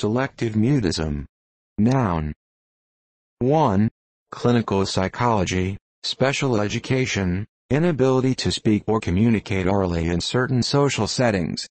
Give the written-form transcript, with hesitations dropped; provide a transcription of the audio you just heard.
Selective mutism. Noun. 1. Clinical psychology, special education, inability to speak or communicate orally in certain social settings,